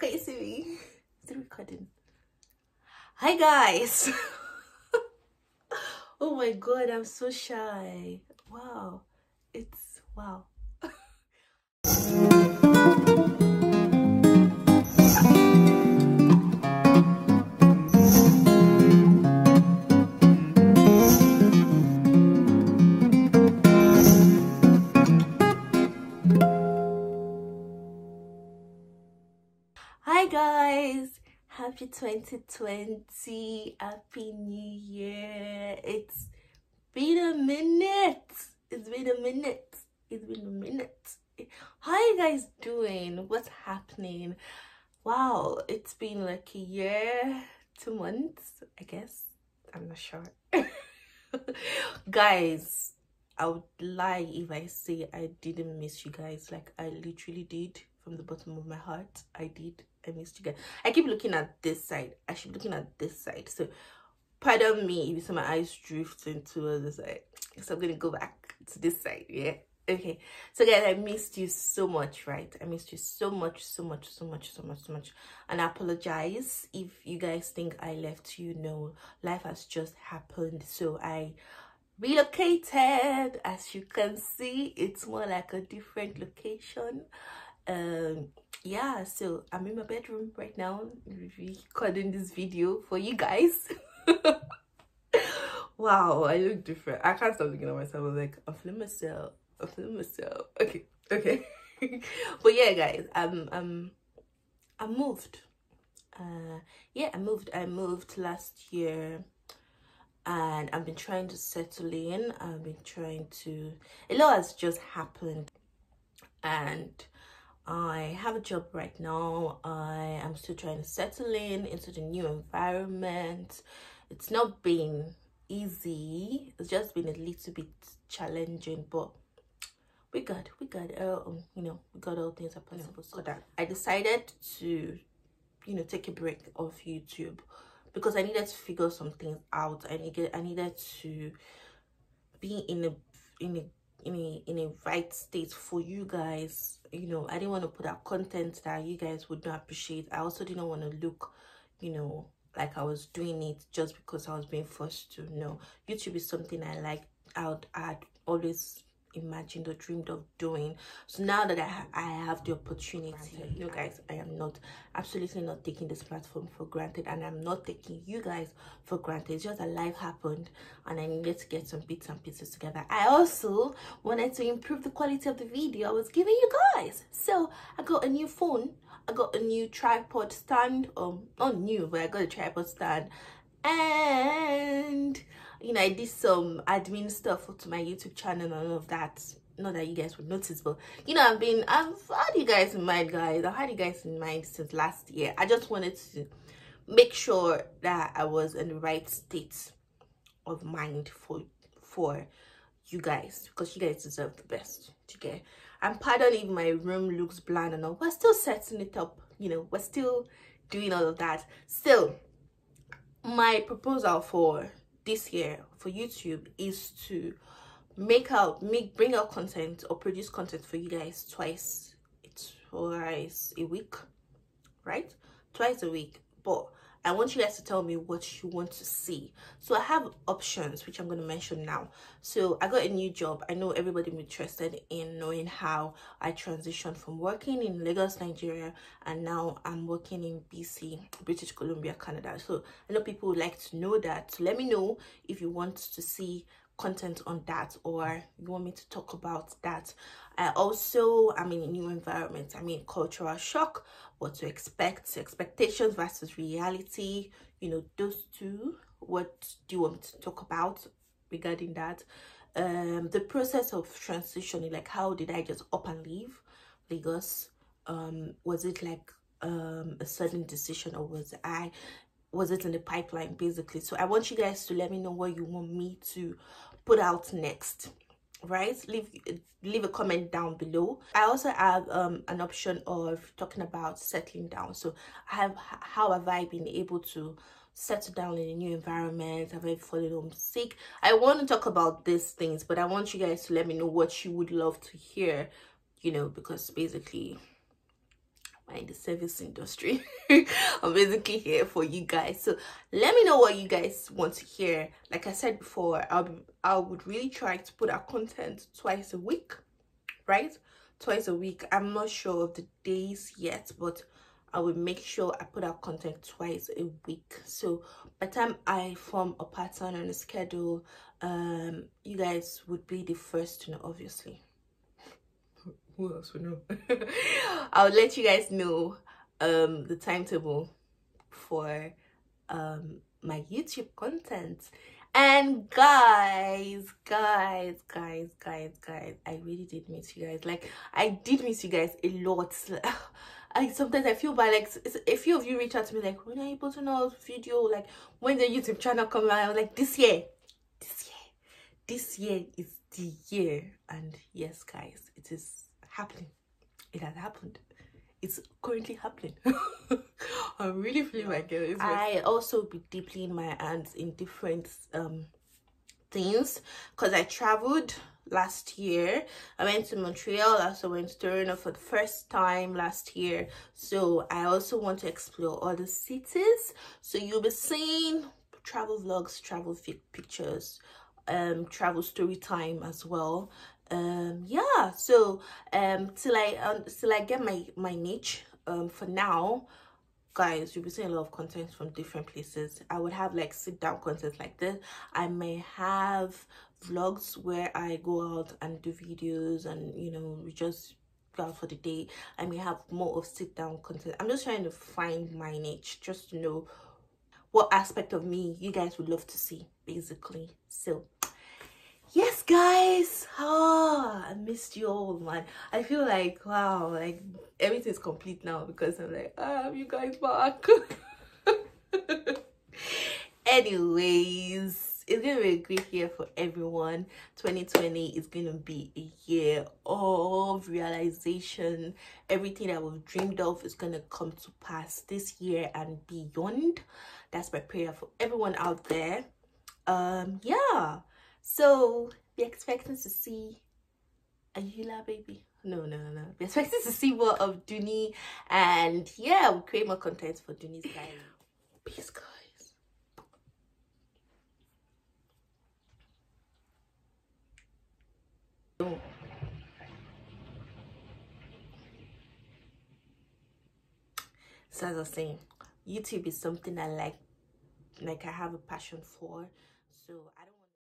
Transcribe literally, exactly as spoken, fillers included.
Can you see me? Is it recording? Hi guys. Oh my god, I'm so shy. Wow. It's wow. Hi guys, happy twenty twenty, happy new year. It's been a minute, it's been a minute, it's been a minute. How are you guys doing? What's happening? Wow, it's been like a year, two months, I guess. I'm not sure. Guys, I would lie if I say I didn't miss you guys. Like, I literally did. From the bottom of my heart, I did. I missed you guys. I keep looking at this side. I should be looking at this side. So, pardon me if you see my eyes drifting towards the side. So, I'm going to go back to this side, yeah? Okay. So, guys, I missed you so much, right? I missed you so much, so much, so much, so much, so much. And I apologize if you guys think I left you. No, life has just happened. So, I relocated. As you can see, it's more like a different location. Um yeah, so I'm in my bedroom right now recording this video for you guys. Wow, I look different. I can't stop looking at myself. I'm like, I'm feeling myself, I'm feeling myself. Okay, okay. But yeah guys, um um I moved. Uh yeah, I moved. I moved last year and I've been trying to settle in. I've been trying to a lot has just happened and I have a job right now. I am still trying to settle in into the new environment. It's not been easy. It's just been a little bit challenging, but we got, we got, uh, um, you know, we got all things are possible. So that I decided to, you know, take a break off YouTube because I needed to figure some things out. I needed, I needed to be in a, in a, in a in a right state for you guys. You know, I didn't want to put out content that you guys would not appreciate. I also didn't want to look, you know, like I was doing it just because I was being forced to. No, YouTube is something I like out I'd always imagined or dreamed of doing. So now that I, ha I have the opportunity, you guys, I am not absolutely not taking this platform for granted, and I'm not taking you guys for granted. It's just that life happened and I needed to get some bits and pieces together. I also wanted to improve the quality of the video I was giving you guys, so I got a new phone. I got a new tripod stand, um not new, but I got a tripod stand, and you know, I did some admin stuff to my YouTube channel and all of that. Not that you guys would notice, but you know, I've been, I've had you guys in mind, guys. I've had you guys in mind since last year. I just wanted to make sure that I was in the right state of mind for for you guys, because you guys deserve the best. Okay, and pardon if my room looks bland and all. We're still setting it up, you know. We're still doing all of that. Still, my proposal for this year for YouTube is to make out make bring out content or produce content for you guys twice twice a week, right? Twice a week. But I want you guys to tell me what you want to see. So I have options which I'm going to mention now. So I got a new job. I know everybody will be interested in knowing how I transitioned from working in Lagos, Nigeria, and now I'm working in B C, British Columbia, Canada. So I know people would like to know that. So let me know if you want to see content on that or you want me to talk about that. I also I'm in a new environment. I mean, cultural shock, what to expect, expectations versus reality, you know, those two. What do you want me to talk about regarding that? Um the process of transitioning, like how did I just up and leave Lagos? Um was it like um a sudden decision, or was I was it in the pipeline, basically? So I want you guys to let me know what you want me to put out next, right? Leave leave a comment down below. I also have um an option of talking about settling down. So I have how have I been able to settle down in a new environment? Have I fallen home sick? I want to talk about these things, but I want you guys to let me know what you would love to hear, you know, because basically are in the service industry. I'm basically here for you guys, so let me know what you guys want to hear. Like I said before, I'll be, I would really try to put out content twice a week, right? Twice a week. I'm not sure of the days yet, but I will make sure I put out content twice a week. So by the time I form a pattern on a schedule, um, you guys would be the first to know, obviously. Who else would know? I'll let you guys know um, the timetable for um, my YouTube content. And guys, guys, guys, guys, guys, I really did miss you guys. Like, I did miss you guys a lot. I sometimes I feel bad. Like, a few of you reach out to me like, when are you putting out video? Like, when the YouTube channel come out? I was like, this year, this year, this year is the year. And yes, guys, it is happening. It has happened. It's currently happening. I'm really feeling my guilt. I also be deeply in my hands in different um things, because I traveled last year. I went to Montreal. I also went to Toronto for the first time last year. So I also want to explore other cities. So you'll be seeing travel vlogs, travel pictures, um, travel story time as well. Um, yeah, so um till I um, till I get my my niche, um for now, guys, you'll be seeing a lot of content from different places. I would have like sit down content like this. I may have vlogs where I go out and do videos, and you know, we just go out for the day. I may have more of sit down content. I'm just trying to find my niche, just to know what aspect of me you guys would love to see, basically. So yes, guys, oh, I missed you all, man. I feel like, wow, like everything's complete now, because I'm like, ah, oh, you guys back. Anyways, it's gonna be a great year for everyone. twenty twenty is gonna be a year of realization. Everything that we've dreamed of is gonna come to pass this year and beyond. That's my prayer for everyone out there. Um, yeah. So we're expecting to see a Yula baby. No, no, no, no. We're expecting to see more of Dunnee, and yeah, we'll create more content for Dunnee's guys. Peace, guys. Oh. So as I was saying, YouTube is something I like, like I have a passion for. So I don't.